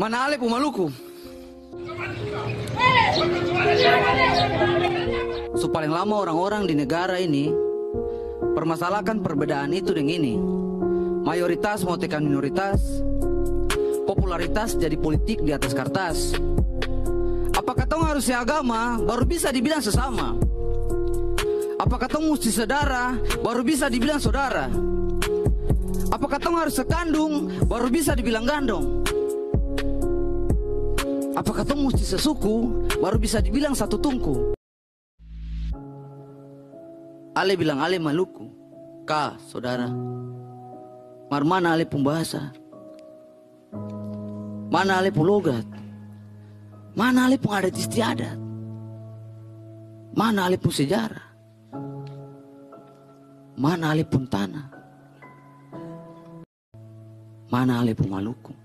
Manale pu Maluku. So paling lama orang-orang di negara ini permasalahkan perbedaan itu dengan ini. Mayoritas mau tekan minoritas. Popularitas jadi politik di atas kertas. Apakah tong harusnya agama baru bisa dibilang sesama? Apakah tong mesti saudara baru bisa dibilang saudara? Apakah tong harus sekandung baru bisa dibilang gandong? Apakah tong mesti sesuku baru bisa dibilang satu tungku? Ale bilang ale Maluku, ka saudara. Marmana ale pembahasa, mana ale pulogat, mana ale pengadat istiadat, mana ale pun sejarah, mana ale pun tanah, mana ale pun Maluku.